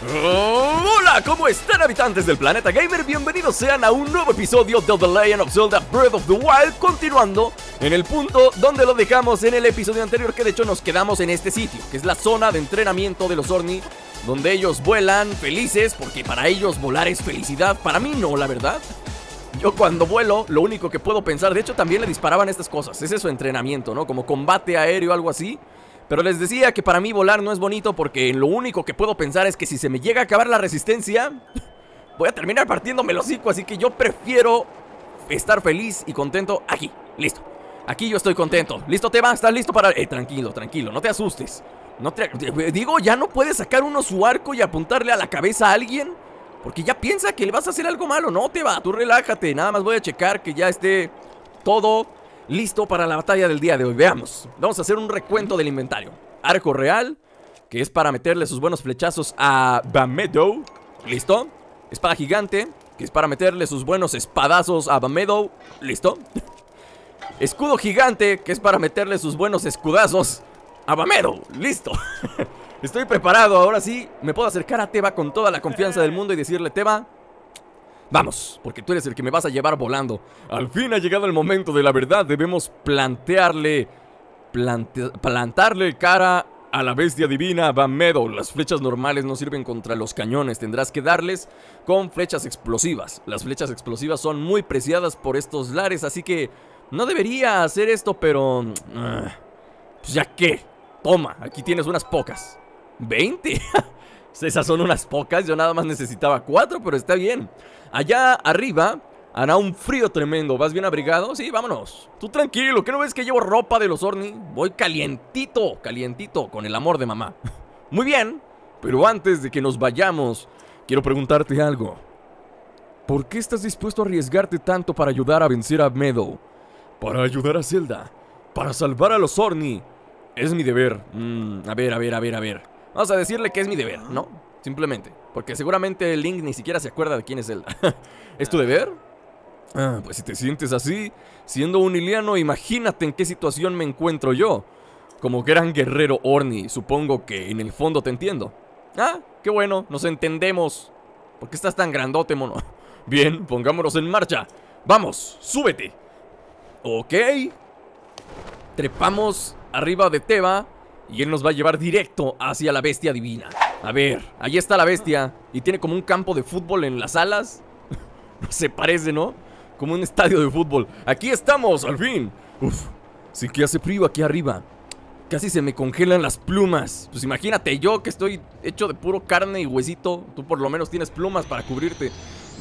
Hola, ¿cómo están, habitantes del planeta gamer? Bienvenidos sean a un nuevo episodio de The Legend of Zelda Breath of the Wild, continuando en el punto donde lo dejamos en el episodio anterior, que de hecho nos quedamos en este sitio, que es la zona de entrenamiento de los Orni, donde ellos vuelan felices, porque para ellos volar es felicidad. Para mí no, la verdad. Yo cuando vuelo, lo único que puedo pensar, de hecho también le disparaban estas cosas, ese es su entrenamiento, ¿no? Como combate aéreo, algo así. Pero les decía que para mí volar no es bonito porque lo único que puedo pensar es que si se me llega a acabar la resistencia, voy a terminar partiéndome el hocico. Así que yo prefiero estar feliz y contento aquí. Listo. Aquí yo estoy contento. ¿Listo, Teba? ¿Estás listo para...? Tranquilo, tranquilo. No te asustes. No te... Digo, ya no puedes sacar uno su arco y apuntarle a la cabeza a alguien porque ya piensa que le vas a hacer algo malo. No, Teba, tú relájate. Nada más voy a checar que ya esté todo... listo para la batalla del día de hoy. Veamos, vamos a hacer un recuento del inventario. Arco real, que es para meterle sus buenos flechazos a Vah Medoh. Listo. Espada gigante, que es para meterle sus buenos espadazos a Vah Medoh. Listo. Escudo gigante, que es para meterle sus buenos escudazos a Vah Medoh. Listo. Estoy preparado, ahora sí. Me puedo acercar a Teba con toda la confianza del mundo y decirle: Teba, vamos, porque tú eres el que me vas a llevar volando. Al fin ha llegado el momento de la verdad. Debemos plantarle cara a la bestia divina Vah Medoh. Las flechas normales no sirven contra los cañones. Tendrás que darles con flechas explosivas. Las flechas explosivas son muy preciadas por estos lares, así que no debería hacer esto, pero... pues ya que, toma, aquí tienes unas pocas. ¿20? Esas son unas pocas, yo nada más necesitaba 4, pero está bien. Allá arriba hará un frío tremendo. ¿Vas bien abrigado? Sí, vámonos. Tú tranquilo, ¿qué no ves que llevo ropa de los Orni? Voy calientito, calientito, con el amor de mamá. Muy bien, pero antes de que nos vayamos, quiero preguntarte algo. ¿Por qué estás dispuesto a arriesgarte tanto para ayudar a vencer a Medoh? Para ayudar a Zelda, para salvar a los Orni. Es mi deber. A ver. Vamos a decirle que es mi deber, ¿no? Simplemente, porque seguramente Link ni siquiera se acuerda de quién es Zelda. ¿Es tu deber? Ah, pues si te sientes así, siendo un iliano, imagínate en qué situación me encuentro yo. Como gran guerrero Orni, supongo que en el fondo te entiendo. Ah, qué bueno, nos entendemos. ¿Por qué estás tan grandote, mono? Bien, pongámonos en marcha. Vamos, súbete. Ok. Trepamos arriba de Teba y él nos va a llevar directo hacia la bestia divina. A ver, ahí está la bestia. Y tiene como un campo de fútbol en las alas. No se parece, ¿no? Como un estadio de fútbol. Aquí estamos, al fin. Uf, sí que hace frío aquí arriba. Casi se me congelan las plumas. Pues imagínate, yo que estoy hecho de puro carne y huesito. Tú por lo menos tienes plumas para cubrirte.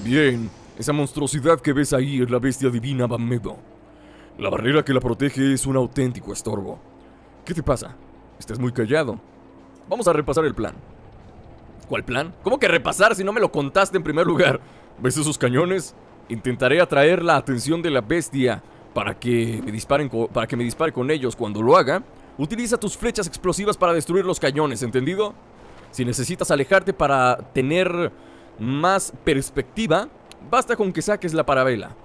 Bien, esa monstruosidad que ves ahí es la bestia divina Vah Medoh. La barrera que la protege es un auténtico estorbo. ¿Qué te pasa? Estás muy callado. Vamos a repasar el plan. ¿Cuál plan? ¿Cómo que repasar si no me lo contaste en primer lugar? ¿Ves esos cañones? Intentaré atraer la atención de la bestia para que me dispare con ellos. Cuando lo haga, utiliza tus flechas explosivas para destruir los cañones, ¿entendido? Si necesitas alejarte para tener más perspectiva, basta con que saques la parabela.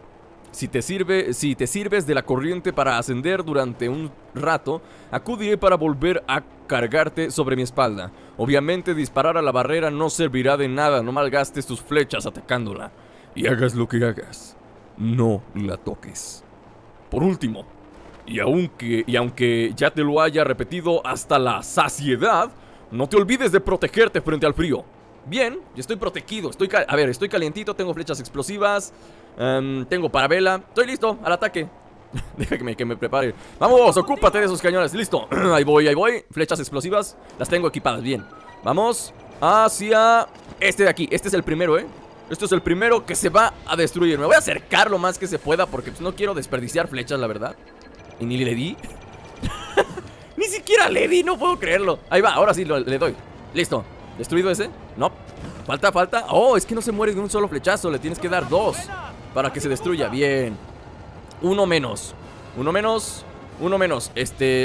Si te sirves de la corriente para ascender durante un rato, acudiré para volver a cargarte sobre mi espalda. Obviamente disparar a la barrera no servirá de nada, no malgastes tus flechas atacándola. Y hagas lo que hagas, no la toques. Por último, y aunque ya te lo haya repetido hasta la saciedad, no te olvides de protegerte frente al frío. Bien, yo estoy protegido, estoy calientito, tengo flechas explosivas, tengo parabela, estoy listo al ataque. Deja que me prepare. Vamos, ocúpate de esos cañones, listo. Ahí voy, flechas explosivas, las tengo equipadas, bien. Vamos hacia este de aquí, este es el primero, Este es el primero que se va a destruir. Me voy a acercar lo más que se pueda porque pues, no quiero desperdiciar flechas, la verdad. Y ni le di. Ni siquiera le di, no puedo creerlo. Ahí va, ahora sí le doy, listo. ¿Destruido ese? No. Falta. Oh, es que no se muere de un solo flechazo. Le tienes que dar 2 para que se destruya. Bien. Uno menos.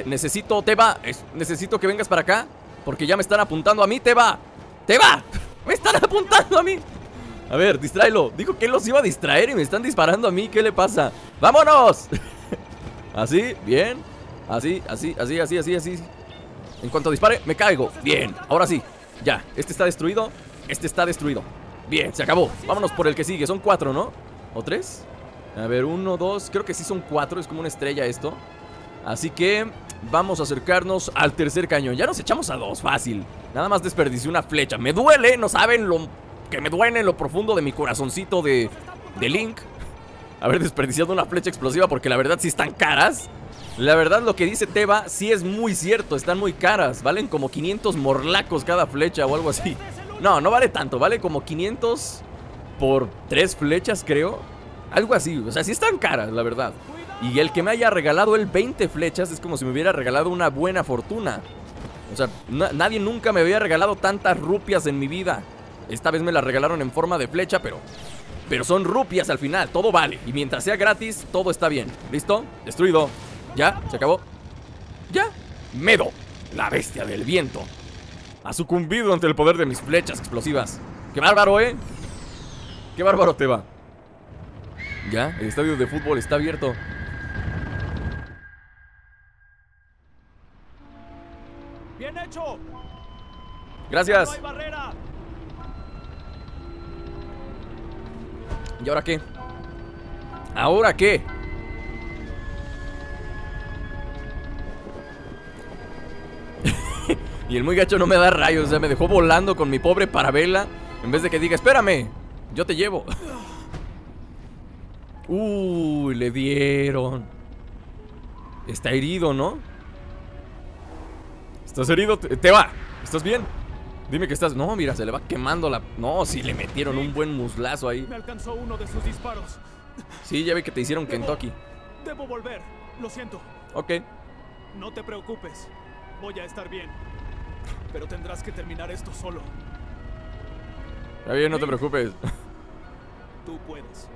Necesito, Teba. Necesito que vengas para acá porque ya me están apuntando a mí, Teba. ¡Teba! ¡Me están apuntando a mí! A ver, distráelo. Dijo que él los iba a distraer y me están disparando a mí. ¿Qué le pasa? ¡Vámonos! Así, bien. Así. En cuanto dispare, me caigo. Bien, ahora sí. Ya, este está destruido. Este está destruido. Bien, se acabó. Vámonos por el que sigue. Son 4, ¿no? ¿O 3? A ver, 1, 2. Creo que sí son 4. Es como una estrella esto. Así que vamos a acercarnos al tercer cañón. Ya nos echamos a 2, fácil. Nada más desperdicié una flecha. Me duele, no saben lo que me duele en lo profundo de mi corazoncito de Link haber desperdiciado una flecha explosiva, porque la verdad sí están caras. La verdad lo que dice Teba sí es muy cierto. Están muy caras, valen como 500 morlacos cada flecha o algo así. No, no vale tanto, vale como 500 por 3 flechas, creo. Algo así, o sea, sí están caras, la verdad. Y el que me haya regalado el 20 flechas es como si me hubiera regalado una buena fortuna. O sea, nadie nunca me había regalado tantas rupias en mi vida. Esta vez me las regalaron en forma de flecha, pero son rupias al final, todo vale. Y mientras sea gratis, todo está bien. ¿Listo? Destruido. Ya, se acabó. Ya. Medoh, la bestia del viento, ha sucumbido ante el poder de mis flechas explosivas. ¡Qué bárbaro, eh! ¡Qué bárbaro, Teba! Ya, el estadio de fútbol está abierto. ¡Bien hecho! ¡Gracias! No hay barrera. ¿Y ahora qué? ¿Ahora qué? Y el muy gacho no me da rayos. O sea, me dejó volando con mi pobre parabela. En vez de que diga, espérame, yo te llevo. Uy, le dieron. Está herido, ¿no? ¿Estás herido? Teba, ¿estás bien? Dime que estás... No, mira, se le va quemando la... No, sí, le metieron un buen muslazo ahí. Me alcanzó uno de sus disparos. Sí, ya ve que te hicieron Kentucky. Debo volver, lo siento. Ok. No te preocupes, voy a estar bien. Pero tendrás que terminar esto solo. Está bien, no te preocupes. Tú puedes.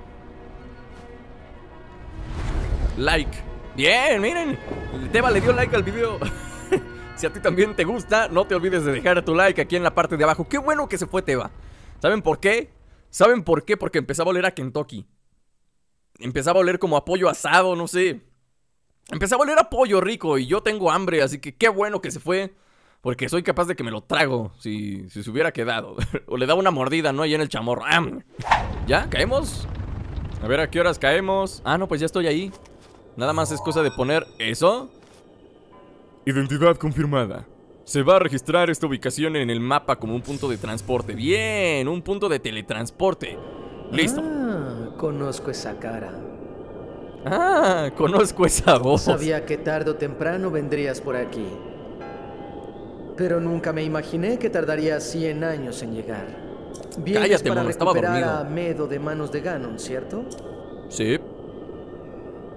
Like. Bien, miren, Teba le dio like al video. Si a ti también te gusta, no te olvides de dejar tu like aquí en la parte de abajo. Qué bueno que se fue Teba. ¿Saben por qué? ¿Saben por qué? Porque empezaba a oler a Kentucky. Empezaba a oler como a pollo asado, no sé. Empezaba a oler a pollo rico y yo tengo hambre, así que qué bueno que se fue. Porque soy capaz de que me lo trago si se hubiera quedado. O le daba una mordida, ¿no? Ahí en el chamorro. ¡Am! ¿Ya? ¿Caemos? A ver, ¿a qué horas caemos? Ah, no, pues ya estoy ahí. Nada más es cosa de poner eso. Identidad confirmada. Se va a registrar esta ubicación en el mapa como un punto de transporte. Bien, un punto de teletransporte. Listo. Ah, conozco esa cara. Ah, conozco esa voz. Sabía que tarde o temprano vendrías por aquí. Pero nunca me imaginé que tardaría 100 años en llegar. Vienes... Cállate, para mono, recuperar estaba a Medoh de manos de Ganon, ¿cierto? Sí.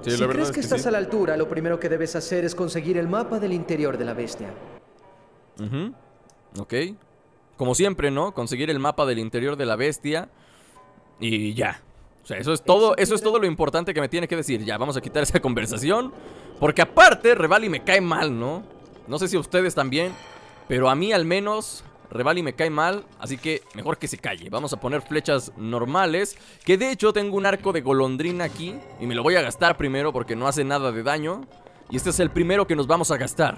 Sí, si crees que estás a la altura, lo primero que debes hacer es conseguir el mapa del interior de la bestia. Ok. Como siempre, ¿no? Conseguir el mapa del interior de la bestia. Y ya. O sea, eso es todo lo importante que me tiene que decir. Ya, vamos a quitar esa conversación. Porque aparte, Revali me cae mal, ¿no? No sé si a ustedes también, pero a mí al menos... Revali me cae mal, así que mejor que se calle. Vamos a poner flechas normales. Que de hecho tengo un arco de golondrina aquí y me lo voy a gastar primero porque no hace nada de daño. Y este es el primero que nos vamos a gastar.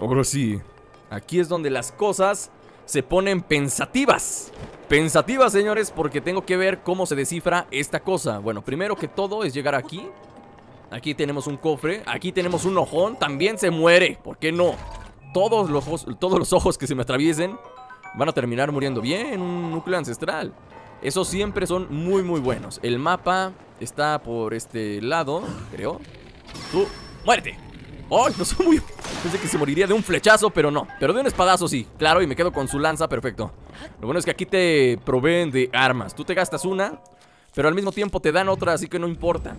Ahora sí, aquí es donde las cosas se ponen pensativas. Pensativas, señores, porque tengo que ver cómo se descifra esta cosa. Bueno, primero que todo es llegar aquí. Aquí tenemos un cofre, aquí tenemos un ojón. También se muere, ¿por qué no? Todos los ojos que se me atraviesen van a terminar muriendo. Bien, un núcleo ancestral. Esos siempre son muy, muy buenos. El mapa está por este lado, creo. ¡Tú! ¡Muérete! ¡Oh! No soy muy... Pensé que se moriría de un flechazo, pero no. Pero de un espadazo sí, claro, y me quedo con su lanza, perfecto. Lo bueno es que aquí te proveen de armas. Tú te gastas una, pero al mismo tiempo te dan otra, así que no importa.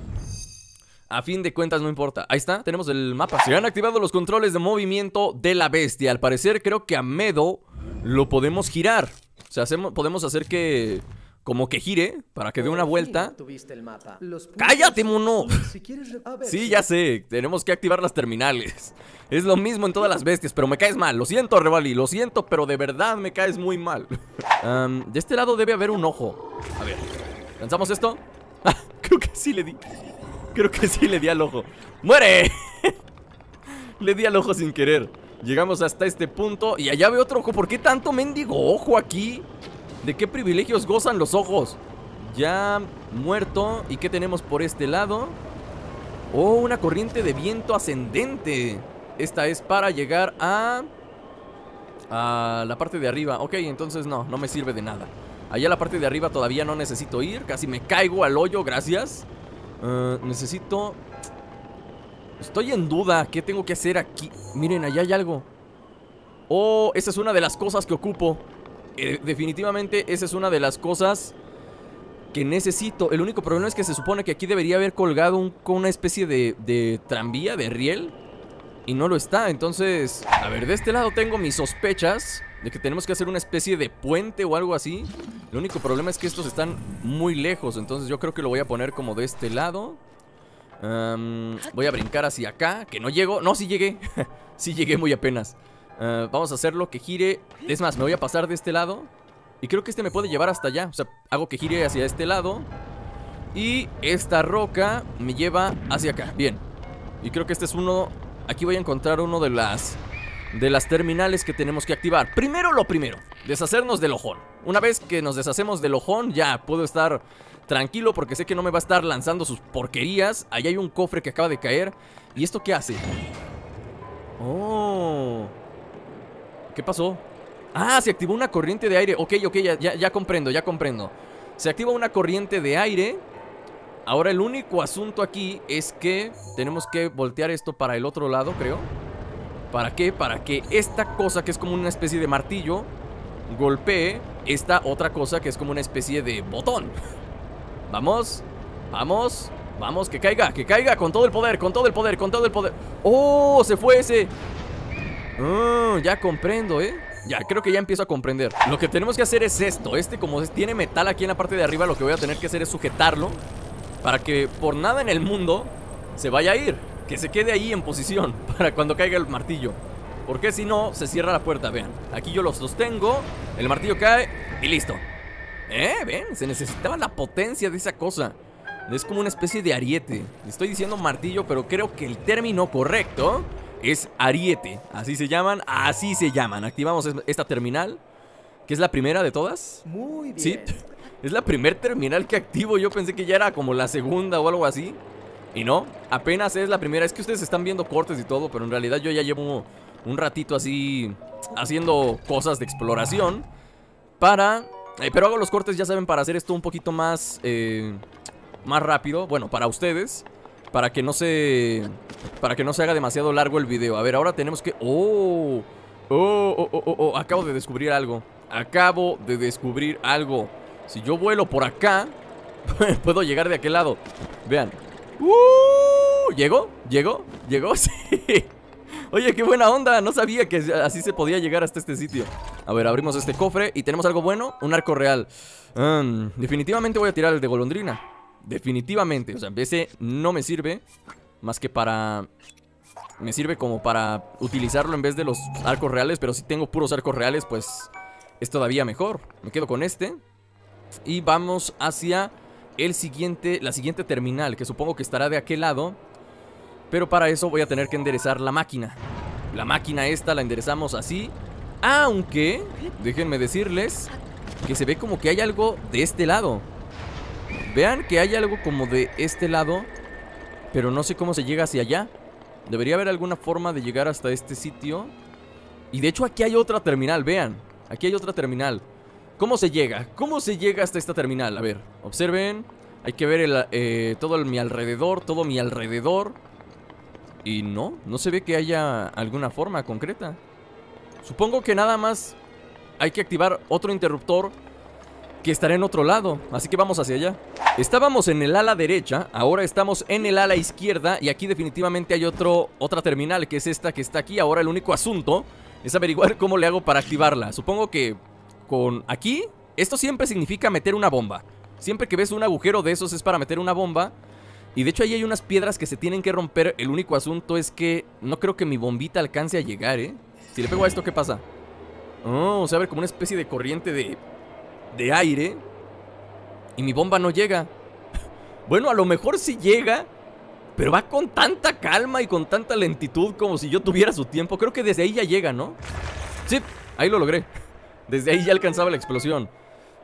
A fin de cuentas no importa. Ahí está, tenemos el mapa. Se han activado los controles de movimiento de la bestia. Al parecer creo que a Medoh lo podemos girar. O sea, podemos hacer que... como que gire, para que dé una vuelta. ¡Cállate, mono! Sí, ya sé, tenemos que activar las terminales. Es lo mismo en todas las bestias, pero me caes mal. Lo siento, Revali, lo siento, pero de verdad me caes muy mal. De este lado debe haber un ojo. A ver, ¿lanzamos esto? Ah, creo que sí le di. Creo que sí, le di al ojo. ¡Muere! Le di al ojo sin querer. Llegamos hasta este punto y allá veo otro ojo. ¿Por qué tanto mendigo ojo aquí? ¿De qué privilegios gozan los ojos? Ya muerto. ¿Y qué tenemos por este lado? Oh, una corriente de viento ascendente. Esta es para llegar a la parte de arriba. Ok, entonces no, no me sirve de nada. Allá a la parte de arriba todavía no necesito ir. Casi me caigo al hoyo, gracias. Necesito... Estoy en duda. ¿Qué tengo que hacer aquí? Miren, allá hay algo. Oh, esa es una de las cosas que ocupo. Definitivamente esa es una de las cosas que necesito. El único problema es que se supone que aquí debería haber colgado con una especie de tranvía, de riel, y no lo está. Entonces, a ver, de este lado tengo mis sospechas de que tenemos que hacer una especie de puente o algo así. El único problema es que estos están muy lejos. Entonces yo creo que lo voy a poner como de este lado. Voy a brincar hacia acá, que no llego. No, sí llegué. Sí llegué muy apenas. Vamos a hacerlo que gire. Es más, me voy a pasar de este lado. Y creo que este me puede llevar hasta allá. O sea, hago que gire hacia este lado. Y esta roca me lleva hacia acá. Bien. Y creo que este es uno... Aquí voy a encontrar uno de las terminales que tenemos que activar. Primero lo primero, deshacernos del ojón. Una vez que nos deshacemos del ojón, ya puedo estar tranquilo porque sé que no me va a estar lanzando sus porquerías. Ahí hay un cofre que acaba de caer. ¿Y esto qué hace? Oh... ¿Qué pasó? Ah, se activó una corriente de aire. Ok, ok, ya comprendo, ya comprendo. Se activa una corriente de aire. Ahora el único asunto aquí es que tenemos que voltear esto para el otro lado, creo. ¿Para qué? Para que esta cosa que es como una especie de martillo golpee esta otra cosa que es como una especie de botón. Vamos, vamos, vamos, que caiga con todo el poder, con todo el poder, con todo el poder. ¡Oh! Se fue ese... ya comprendo, ya, creo que ya empiezo a comprender. Lo que tenemos que hacer es esto. Este, como tiene metal aquí en la parte de arriba, lo que voy a tener que hacer es sujetarlo para que por nada en el mundo se vaya a ir, que se quede ahí en posición para cuando caiga el martillo, porque si no, se cierra la puerta. Vean, aquí yo los sostengo, el martillo cae y listo. Ven, se necesitaba la potencia de esa cosa. Es como una especie de ariete. Estoy diciendo martillo, pero creo que el término correcto es ariete, así se llaman, así se llaman. Activamos esta terminal, que es la primera de todas. Muy bien. Sí, es la primera terminal que activo. Yo pensé que ya era como la segunda o algo así. Y no, apenas es la primera. Es que ustedes están viendo cortes y todo, pero en realidad yo ya llevo un ratito así haciendo cosas de exploración. Para... pero hago los cortes, ya saben, para hacer esto un poquito más más rápido. Bueno, para ustedes, para que no se haga demasiado largo el video. A ver, ahora tenemos que... ¡Oh! Acabo de descubrir algo. Si yo vuelo por acá, puedo llegar de aquel lado. Vean. ¿Llegó? Sí. Oye, qué buena onda. No sabía que así se podía llegar hasta este sitio. A ver, abrimos este cofre y tenemos algo bueno. Un arco real. Definitivamente voy a tirar el de golondrina. Definitivamente, o sea, ese no me sirve más que para... Me sirve como para utilizarlo en vez de los arcos reales, pero si tengo puros arcos reales, pues es todavía mejor. Me quedo con este. Y vamos hacia el siguiente, la siguiente terminal, que supongo que estará de aquel lado. Pero para eso voy a tener que enderezar la máquina. La máquina esta la enderezamos así. Aunque, déjenme decirles que se ve como que hay algo de este lado. Vean que hay algo como de este lado, pero no sé cómo se llega hacia allá. Debería haber alguna forma de llegar hasta este sitio. Y de hecho aquí hay otra terminal, vean. Aquí hay otra terminal. ¿Cómo se llega? ¿Cómo se llega hasta esta terminal? A ver, observen. Hay que ver todo mi alrededor. Y no se ve que haya alguna forma concreta. Supongo que nada más hay que activar otro interruptor que estará en otro lado, así que vamos hacia allá. Estábamos en el ala derecha, ahora estamos en el ala izquierda. Y aquí definitivamente hay otra terminal, que es esta que está aquí. Ahora el único asunto es averiguar cómo le hago para activarla. Supongo que con aquí, esto siempre significa meter una bomba. Siempre que ves un agujero de esos es para meter una bomba. Y de hecho ahí hay unas piedras que se tienen que romper. El único asunto es que no creo que mi bombita alcance a llegar, Si le pego a esto, ¿qué pasa? Oh, se abre como una especie de corriente de aire y mi bomba no llega. Bueno, a lo mejor sí llega, pero va con tanta calma y con tanta lentitud, como si yo tuviera su tiempo. Creo que desde ahí ya llega, ¿no? Sí, ahí lo logré. Desde ahí ya alcanzaba la explosión.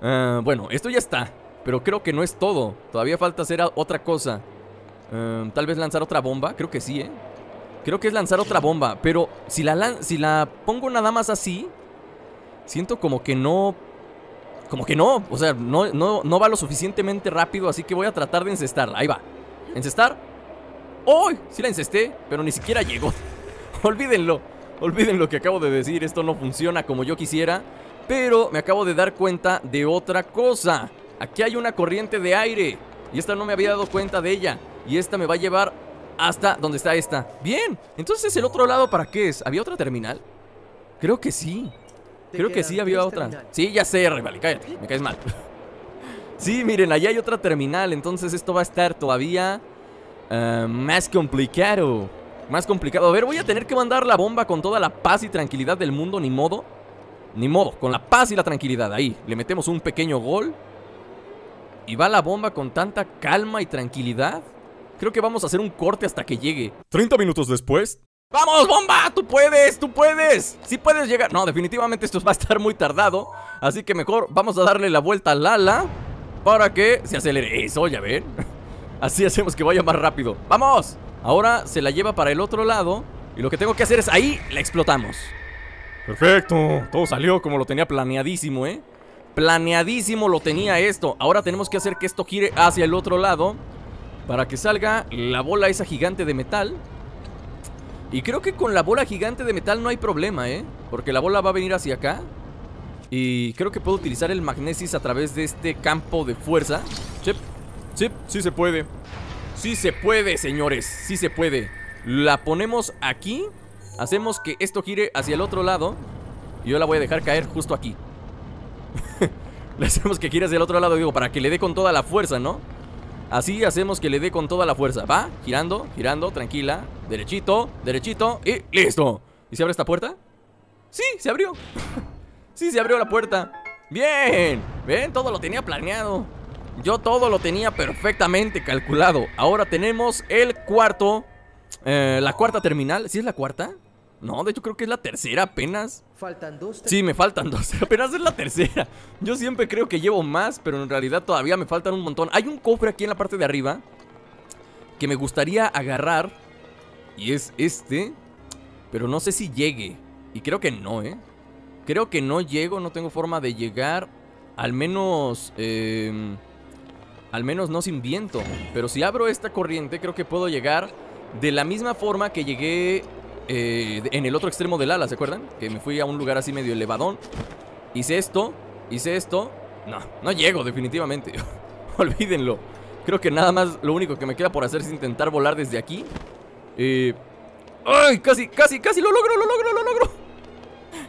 Bueno, esto ya está, pero creo que no es todo. Todavía falta hacer otra cosa. Tal vez lanzar otra bomba. Creo que sí, creo que es lanzar otra bomba. Pero si la pongo nada más así, siento como que no. O sea, no va lo suficientemente rápido. Así que voy a tratar de encestarla. Ahí va. ¿Encestar? ¡Oh! Sí la encesté, pero ni siquiera llegó. Olvídenlo. Olviden lo que acabo de decir. Esto no funciona como yo quisiera. Pero me acabo de dar cuenta de otra cosa. Aquí hay una corriente de aire. Y esta no me había dado cuenta de ella. Y esta me va a llevar hasta donde está esta. Bien. Entonces, ¿el otro lado para qué es? ¿Había otra terminal? Creo que sí. Creo que sí había otra. Sí, ya sé, Revali, cállate, me caes mal. Sí, miren, allá hay otra terminal. Entonces esto va a estar todavía más complicado. Más complicado. A ver, voy a tener que mandar la bomba con toda la paz y tranquilidad del mundo. Ni modo. Ni modo, con la paz y la tranquilidad. Ahí, le metemos un pequeño gol. Y va la bomba con tanta calma y tranquilidad. Creo que vamos a hacer un corte hasta que llegue. 30 minutos después. ¡Vamos, bomba! ¡Tú puedes! ¡Tú puedes! ¡Sí puedes llegar! No, definitivamente esto va a estar muy tardado. Así que mejor vamos a darle la vuelta al ala para que se acelere. Eso, ya ven. Así hacemos que vaya más rápido. ¡Vamos! Ahora se la lleva para el otro lado. Y lo que tengo que hacer es ahí la explotamos. ¡Perfecto! Todo salió como lo tenía planeadísimo, ¿eh? Planeadísimo lo tenía esto. Ahora tenemos que hacer que esto gire hacia el otro lado para que salga la bola esa gigante de metal. Y creo que con la bola gigante de metal no hay problema, ¿eh? Porque la bola va a venir hacia acá. Y creo que puedo utilizar el magnesis a través de este campo de fuerza. Chip, chip, sí se puede. Sí se puede, señores, sí se puede. La ponemos aquí. Hacemos que esto gire hacia el otro lado. Y yo la voy a dejar caer justo aquí. Le hacemos que gire hacia el otro lado, digo, para que le dé con toda la fuerza, ¿no? Así hacemos que le dé con toda la fuerza. Va, girando, girando, tranquila. Derechito, derechito y listo. ¿Y se abre esta puerta? Sí, se abrió. Sí, se abrió la puerta. Bien, ven, todo lo tenía planeado. Yo todo lo tenía perfectamente calculado. Ahora tenemos el cuarto. La cuarta terminal. ¿Sí es la cuarta? No, de hecho creo que es la tercera apenas. Faltan dos. Sí, me faltan dos. Apenas es la tercera. Yo siempre creo que llevo más, pero en realidad todavía me faltan un montón. Hay un cofre aquí en la parte de arriba que me gustaría agarrar. Y es este. Pero no sé si llegue. Y creo que no, ¿eh? Creo que no llego, no tengo forma de llegar. Al menos no sin viento. Pero si abro esta corriente creo que puedo llegar de la misma forma que llegué en el otro extremo del ala, ¿se acuerdan? Que me fui a un lugar así medio elevadón. Hice esto, hice esto. No, no llego definitivamente. Olvídenlo. Creo que nada más lo único que me queda por hacer es intentar volar desde aquí. ¡Ay! Casi lo logro.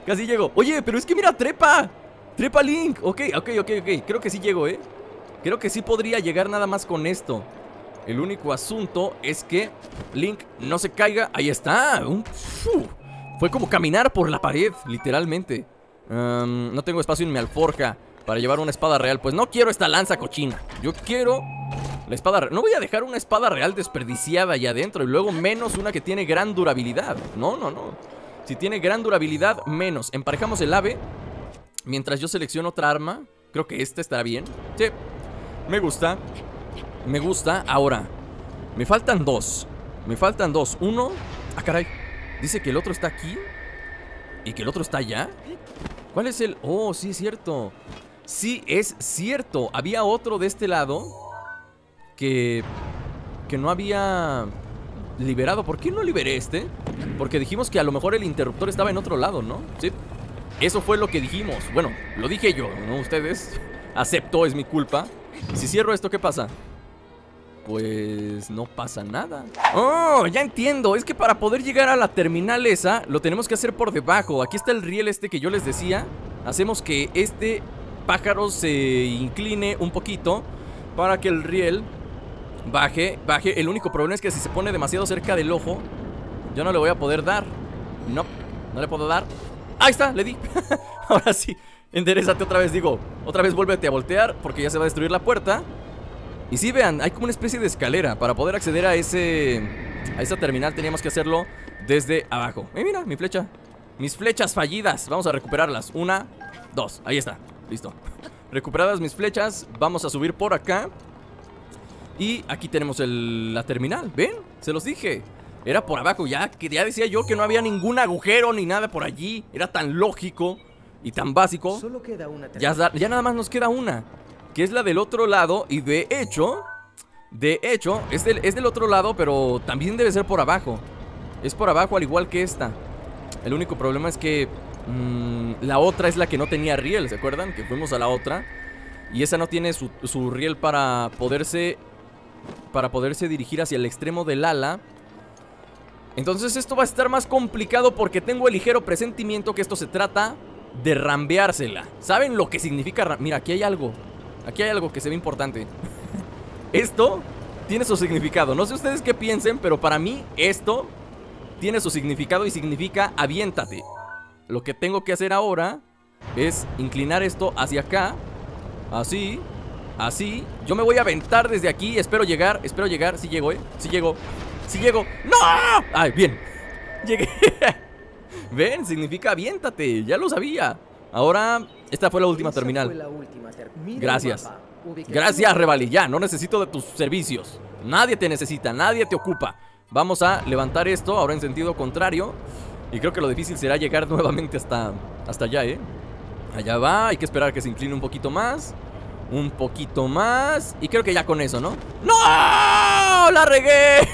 Casi llego. Oye, pero es que mira, trepa. Trepa Link. Ok. Creo que sí llego, ¿eh? Creo que sí podría llegar nada más con esto. El único asunto es que Link no se caiga. Ahí está. Fue como caminar por la pared, literalmente. No tengo espacio en mi alforja para llevar una espada real. Pues no quiero esta lanza cochina. Yo quiero la espada real. No voy a dejar una espada real desperdiciada allá adentro. Y luego menos una que tiene gran durabilidad. No. Si tiene gran durabilidad, menos. Emparejamos el ave. Mientras yo selecciono otra arma. Creo que esta estará bien. Sí, me gusta. Me gusta, ahora me faltan dos. Uno, ah caray, dice que el otro está aquí y que el otro está allá. ¿Cuál es el? Oh, sí es cierto. Sí es cierto, había otro de este lado que no había liberado. ¿Por qué no liberé este? Porque dijimos que a lo mejor el interruptor estaba en otro lado, ¿no? Sí, eso fue lo que dijimos. Bueno, lo dije yo, no ustedes. Acepto, es mi culpa. Si cierro esto, ¿qué pasa? Pues no pasa nada. Oh, ya entiendo. Es que para poder llegar a la terminal esa, lo tenemos que hacer por debajo. Aquí está el riel este que yo les decía. Hacemos que este pájaro se incline un poquito para que el riel baje. El único problema es que si se pone demasiado cerca del ojo, yo no le voy a poder dar. No, no le puedo dar. Ahí está, le di. Ahora sí, enderezate otra vez, digo. Otra vez vuélvete a voltear porque ya se va a destruir la puerta. Y sí, vean, hay como una especie de escalera. Para poder acceder a esa terminal teníamos que hacerlo desde abajo. Mira, mi flecha. Mis flechas fallidas. Vamos a recuperarlas. Una, dos, ahí está, listo. Recuperadas mis flechas, vamos a subir por acá. Y aquí tenemos la terminal, ¿ven? Se los dije. Era por abajo, ya decía yo que no había ningún agujero ni nada por allí. Era tan lógico y tan básico. Solo queda una terminal. Ya nada más nos queda una, que es la del otro lado. Y de hecho, es del otro lado, pero también debe ser por abajo. Es por abajo al igual que esta. El único problema es que la otra es la que no tenía riel, ¿se acuerdan? Que fuimos a la otra y esa no tiene su riel para poderse dirigir hacia el extremo del ala. Entonces esto va a estar más complicado porque tengo el ligero presentimiento que esto se trata de rambeársela. ¿Saben lo que significa? Mira, aquí hay algo. Aquí hay algo que se ve importante. Esto tiene su significado. No sé ustedes qué piensen, pero para mí esto tiene su significado y significa aviéntate. Lo que tengo que hacer ahora es inclinar esto hacia acá. Así, así. Yo me voy a aventar desde aquí. Espero llegar, sí llego, sí llego. Si llego, ¡no! ¡Ay, bien! Llegué. ¿Ven? Significa aviéntate, ya lo sabía. Ahora, esta fue la última terminal. Gracias. Gracias, Revali, ya, no necesito de tus servicios. Nadie te necesita, nadie te ocupa. Vamos a levantar esto, ahora en sentido contrario. Y creo que lo difícil será llegar nuevamente hasta allá, ¿eh? Allá va, hay que esperar que se incline un poquito más. Un poquito más. Y creo que ya con eso, ¿no? ¡No! ¡La regué!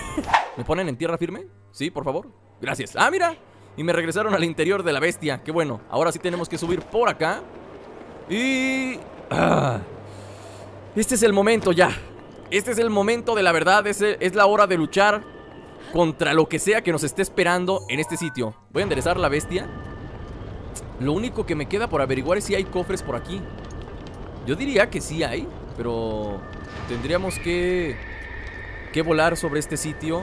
¿Me ponen en tierra firme? Sí, por favor. Gracias. ¡Ah, mira! Y me regresaron al interior de la bestia. ¡Qué bueno! Ahora sí tenemos que subir por acá. Y... ¡ah! Este es el momento ya. Este es el momento de la verdad. Es la hora de luchar contra lo que sea que nos esté esperando en este sitio. Voy a enderezar la bestia. Lo único que me queda por averiguar es si hay cofres por aquí. Yo diría que sí hay, pero tendríamos que volar sobre este sitio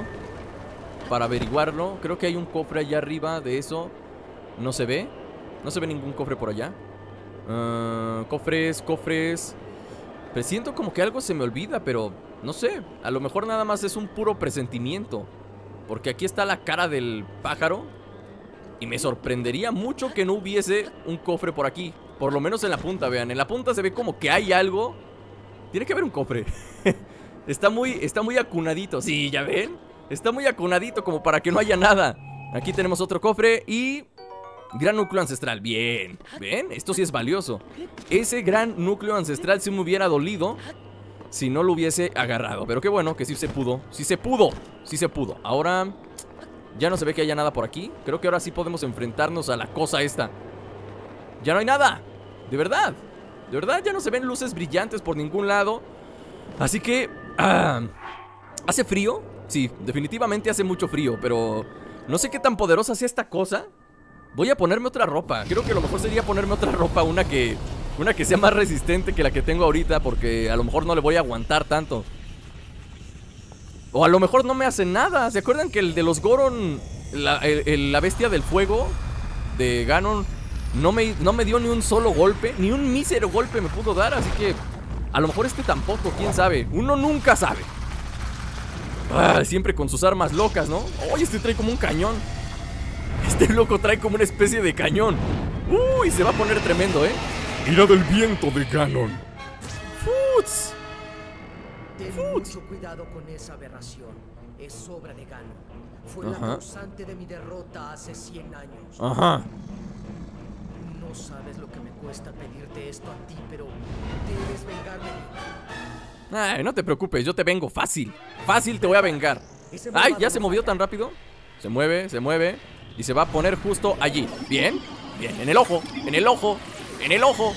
para averiguarlo. Creo que hay un cofre allá arriba de eso. No se ve. No se ve ningún cofre por allá. Cofres. Presiento como que algo se me olvida, pero no sé. A lo mejor nada más es un puro presentimiento. Porque aquí está la cara del pájaro. Y me sorprendería mucho que no hubiese un cofre por aquí. Por lo menos en la punta, vean. En la punta se ve como que hay algo. Tiene que haber un cofre. Está muy acunadito. Sí, ¿ya ven? Está muy acunadito como para que no haya nada. Aquí tenemos otro cofre y... gran núcleo ancestral. Bien. ¿Ven? Esto sí es valioso. Ese gran núcleo ancestral sí me hubiera dolido si no lo hubiese agarrado. Pero qué bueno que sí se pudo. ¡Sí se pudo! ¡Sí se pudo! Ahora... ya no se ve que haya nada por aquí. Creo que ahora sí podemos enfrentarnos a la cosa esta. ¡Ya no hay nada! De verdad, ya no se ven luces brillantes por ningún lado. Así que... ¿hace frío? Sí, definitivamente hace mucho frío, pero no sé qué tan poderosa sea esta cosa. Voy a ponerme otra ropa. Creo que lo mejor sería ponerme otra ropa, una que sea más resistente que la que tengo ahorita, porque a lo mejor no le voy a aguantar tanto. O a lo mejor no me hace nada. ¿Se acuerdan que el de los Goron, la bestia del fuego de Ganon, no me dio ni un solo golpe? Ni un mísero golpe me pudo dar. Así que a lo mejor este tampoco, quién sabe. Uno nunca sabe. Ah, siempre con sus armas locas, ¿no? Oye, este trae como un cañón. Este loco trae como una especie de cañón. Uy, se va a poner tremendo, ¿eh? Mira del viento de Ganon. Futs. Ten mucho cuidado con esa aberración. Es obra de Ganon. Fue la causante de mi derrota hace 100 años. Ajá. No sabes lo que me cuesta pedirte esto a ti, pero debes vengarme. Ay, no te preocupes, yo te vengo fácil. Fácil te voy a vengar. Ay, ya se movió tan rápido. Se mueve y se va a poner justo allí. Bien, bien, en el ojo, en el ojo, en el ojo.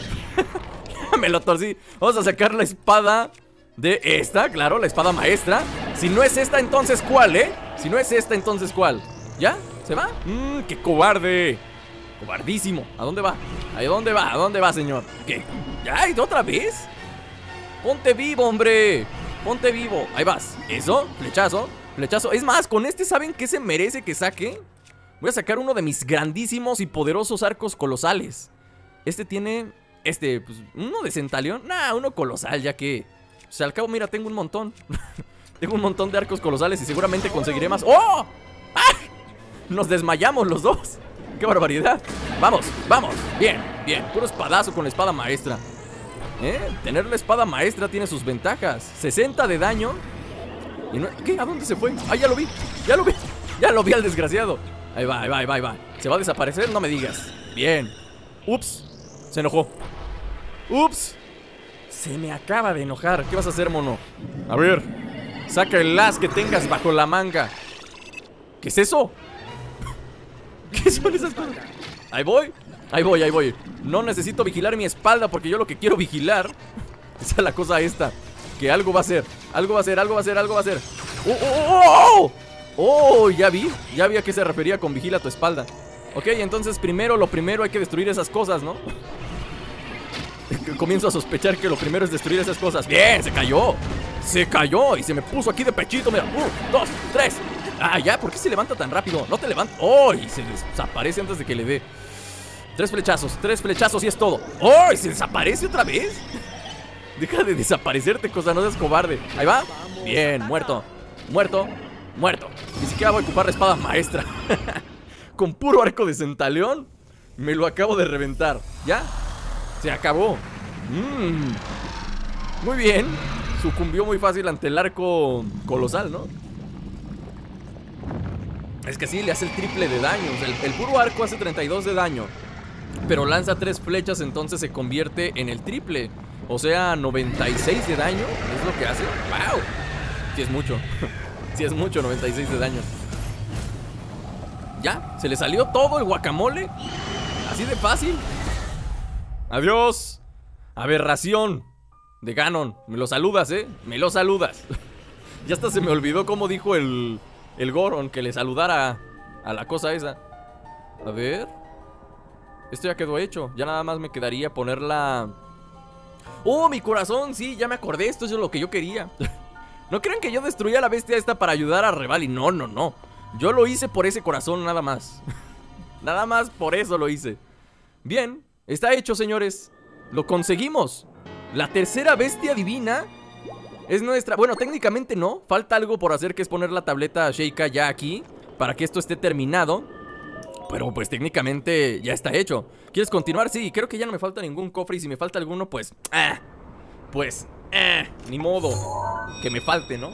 Me lo torcí. Vamos a sacar la espada de esta, claro, la espada maestra. Si no es esta, entonces ¿cuál, eh? Si no es esta, entonces ¿cuál? ¿Ya? ¿Se va? ¡Qué cobarde! Cobardísimo. ¿A dónde va? ¿A dónde va? ¿A dónde va, señor? ¿Qué? ¿Ya? ¿Y otra vez? Ponte vivo, hombre. Ponte vivo. Ahí vas. Eso. Flechazo. Flechazo. Es más, con este, ¿saben qué se merece que saque? Voy a sacar uno de mis grandísimos y poderosos arcos colosales. Este tiene... este, pues, uno de centalión. Nah, uno colosal, ya que... o sea, al cabo, mira, tengo un montón. Tengo un montón de arcos colosales y seguramente conseguiré más. ¡Oh! ¡Ah! Nos desmayamos los dos. ¡Qué barbaridad! Vamos, vamos, bien, bien. Puro espadazo con la espada maestra. Tener la espada maestra tiene sus ventajas. 60 de daño. Y no... ¿Qué? ¿A dónde se fue? ¡Ah, ya lo vi! ¡Ya lo vi! ¡Ya lo vi al desgraciado! Ahí va, ahí va, ahí va, ahí va. ¿Se va a desaparecer? No me digas. Bien. Ups. Se enojó. Ups. Se me acaba de enojar. ¿Qué vas a hacer, mono? A ver. Saca el as que tengas bajo la manga. ¿Qué es eso? ¿Qué son esas cosas? Ahí voy. Ahí voy, ahí voy. No necesito vigilar mi espalda porque yo lo que quiero vigilar es a la cosa esta. Que algo va a hacer. Algo va a hacer, algo va a hacer, algo va a hacer. ¡Oh, oh, oh! ¡Oh! Ya vi. Ya vi a qué se refería con vigila tu espalda. Ok, entonces primero, lo primero hay que destruir esas cosas, ¿no? Comienzo a sospechar que lo primero es destruir esas cosas. ¡Bien! ¡Se cayó! ¡Se cayó! Y se me puso aquí de pechito. Mira, 1, 2, 3. Ah, ya, ¿por qué se levanta tan rápido? No te levantes. ¡Oh! Y se desaparece antes de que le dé. 3 flechazos y es todo. ¡Oh! ¿Y se desaparece otra vez? Deja de desaparecerte, cosa, no seas cobarde. Ahí va. Bien, muerto. Muerto, muerto. Ni siquiera voy a ocupar la espada maestra. Con puro arco de centaleón me lo acabo de reventar. ¿Ya? Se acabó. Muy bien. Sucumbió muy fácil ante el arco colosal, ¿no? Es que sí, le hace el triple de daño. O sea, el puro arco hace 32 de daño, pero lanza 3 flechas, entonces se convierte en el triple. O sea, 96 de daño es lo que hace. ¡Wow! Sí es mucho. Sí es mucho, 96 de daño. Ya, se le salió todo el guacamole. Así de fácil. Adiós, aberración de Ganon. Me lo saludas, me lo saludas. Ya hasta se me olvidó cómo dijo el Goron que le saludara a la cosa esa. A ver. Esto ya quedó hecho. Ya nada más me quedaría ponerla. ¡Oh, mi corazón! Sí, ya me acordé. Esto es lo que yo quería. No crean que yo destruí a la bestia esta para ayudar a Revali. No, no, no. Yo lo hice por ese corazón, nada más. Nada más por eso lo hice. Bien, está hecho, señores. Lo conseguimos. La tercera bestia divina es nuestra. Bueno, técnicamente no. Falta algo por hacer, que es poner la tableta Sheikah ya aquí, para que esto esté terminado. Pero pues técnicamente ya está hecho. ¿Quieres continuar? Sí, creo que ya no me falta ningún cofre. Y si me falta alguno, pues... pues... ni modo. Que me falte, ¿no?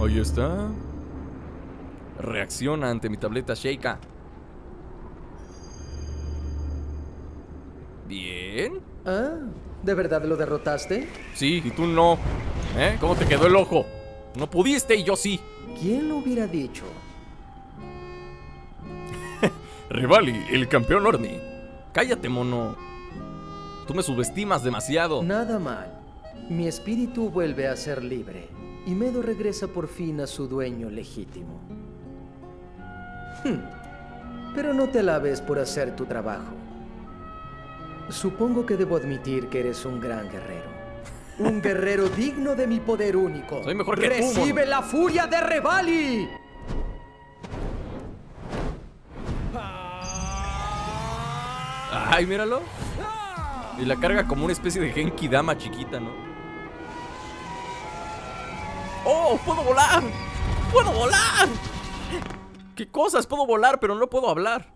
Ahí está. Reacciona ante mi tableta Sheikah. Bien. Ah, ¿de verdad lo derrotaste? Sí, y tú no. ¿Cómo te quedó el ojo? No pudiste y yo sí. ¿Quién lo hubiera dicho? Revali, el campeón Orni. Cállate, mono. Tú me subestimas demasiado. Nada mal. Mi espíritu vuelve a ser libre y Medoh regresa por fin a su dueño legítimo. Pero no te alabes por hacer tu trabajo. Supongo que debo admitir que eres un gran guerrero. Un guerrero digno de mi poder único. Soy mejor que tú, mono. ¡Recibe la furia de Revali! Ay, míralo. Y la carga como una especie de Genki Dama chiquita, ¿no? ¡Oh! ¡Puedo volar! ¡Puedo volar! ¡Qué cosas! Puedo volar, pero no puedo hablar.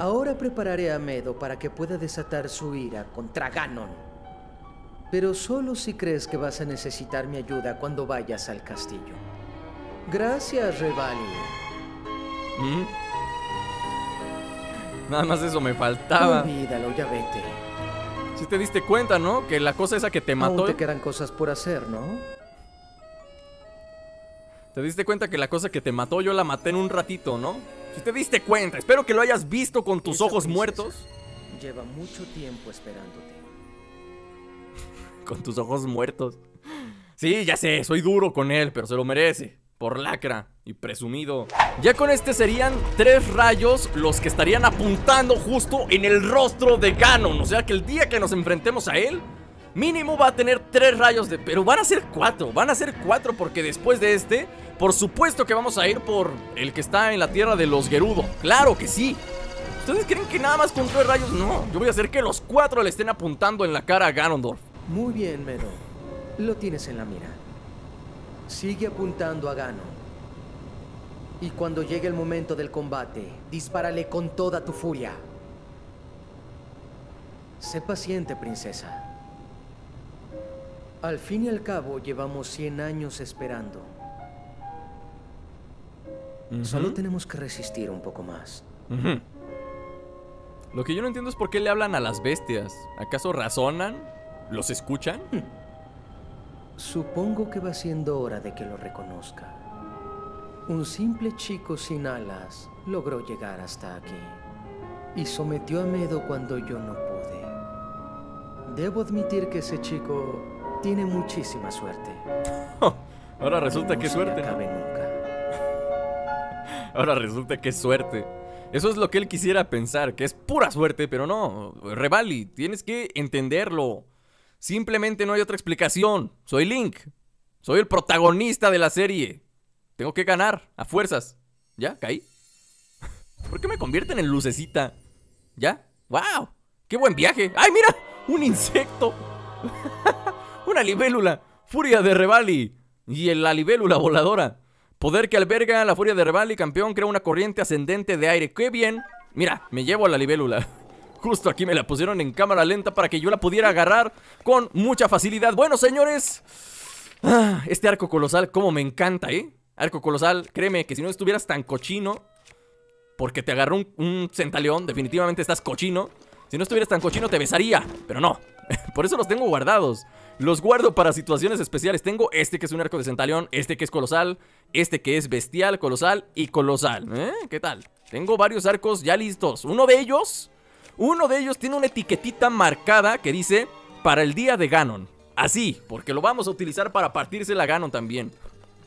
Ahora prepararé a Medoh para que pueda desatar su ira contra Ganon. Pero solo si crees que vas a necesitar mi ayuda cuando vayas al castillo. Gracias, Revali. Nada más eso me faltaba. Olvídalo, ya vete. Si te diste cuenta, ¿no? Que la cosa esa que te mató... Aún te quedan cosas por hacer, ¿no? Te diste cuenta que la cosa que te mató yo la maté en un ratito, ¿no? Si te diste cuenta, espero que lo hayas visto con tus ojos muertos. Lleva mucho tiempo esperándote. Con tus ojos muertos. Sí, ya sé, soy duro con él, pero se lo merece. Por lacra y presumido. Ya con este serían 3 rayos los que estarían apuntando justo en el rostro de Ganon. O sea que el día que nos enfrentemos a él, mínimo va a tener 3 rayos de... Pero van a ser 4, van a ser 4, porque después de este, por supuesto que vamos a ir por el que está en la tierra de los Gerudo. ¡Claro que sí! ¿Ustedes creen que nada más con 3 rayos? No, yo voy a hacer que los 4 le estén apuntando en la cara a Ganondorf. Muy bien, Medoh. Lo tienes en la mira. Sigue apuntando a Ganon. Y cuando llegue el momento del combate, dispárale con toda tu furia. Sé paciente, princesa. Al fin y al cabo, llevamos 100 años esperando. Solo tenemos que resistir un poco más. Lo que yo no entiendo es por qué le hablan a las bestias. ¿Acaso razonan? ¿Los escuchan? Supongo que va siendo hora de que lo reconozca. Un simple chico sin alas logró llegar hasta aquí y sometió a Medoh cuando yo no pude. Debo admitir que ese chico tiene muchísima suerte. Ahora resulta que suerte. Ahora resulta que es suerte. Eso es lo que él quisiera pensar, que es pura suerte, pero no, Revali, tienes que entenderlo. Simplemente no hay otra explicación. Soy Link, soy el protagonista de la serie. Tengo que ganar, a fuerzas. ¿Ya? ¿Caí? ¿Por qué me convierten en lucecita? ¿Ya? ¡Wow! ¡Qué buen viaje! ¡Ay, mira! ¡Un insecto! ¡Una libélula! ¡Furia de Revali! Y la libélula voladora. Poder que alberga la furia de Revali, campeón, crea una corriente ascendente de aire. ¡Qué bien! Mira, me llevo a la libélula. Justo aquí me la pusieron en cámara lenta para que yo la pudiera agarrar con mucha facilidad. Bueno, señores, este arco colosal, como me encanta, ¿eh? Arco colosal, créeme que si no estuvieras tan cochino, porque te agarró un centaleón, definitivamente estás cochino. Si no estuvieras tan cochino te besaría, pero no. Por eso los tengo guardados. Los guardo para situaciones especiales. Tengo este que es un arco de centaleón, este que es colosal, este que es bestial, colosal y colosal. ¿Qué tal? Tengo varios arcos ya listos. Uno de ellos tiene una etiquetita marcada que dice para el día de Ganon. Así, porque lo vamos a utilizar para partirse la Ganon también.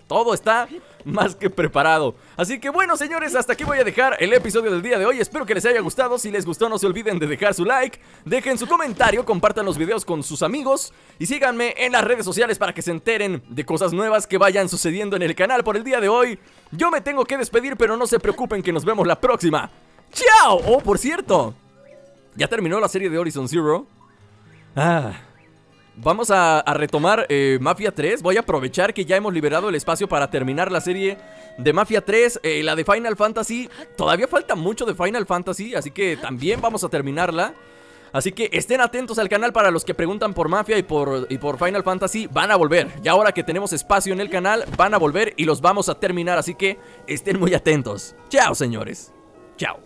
Todo está más que preparado. Así que bueno, señores, hasta aquí voy a dejar el episodio del día de hoy. Espero que les haya gustado. Si les gustó, no se olviden de dejar su like, dejen su comentario, compartan los videos con sus amigos y síganme en las redes sociales para que se enteren de cosas nuevas que vayan sucediendo en el canal. Por el día de hoy, yo me tengo que despedir, pero no se preocupen que nos vemos la próxima. ¡Chao! Oh, por cierto, ya terminó la serie de Horizon Zero. Vamos a retomar Mafia 3. Voy a aprovechar que ya hemos liberado el espacio para terminar la serie de Mafia 3, la de Final Fantasy. Todavía falta mucho de Final Fantasy, así que también vamos a terminarla. Así que estén atentos al canal para los que preguntan por Mafia y por Final Fantasy. Van a volver, ya ahora que tenemos espacio en el canal, van a volver y los vamos a terminar. Así que estén muy atentos. Chao, señores. Chao.